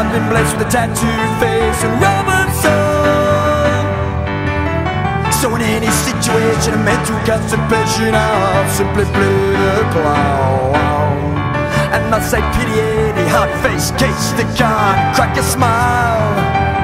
I've been blessed with a tattooed face and Roman soul. So in any situation I'm meant to constipation, I'll simply play the clown. And I'll say pity any hot face, case the con, crack a smile.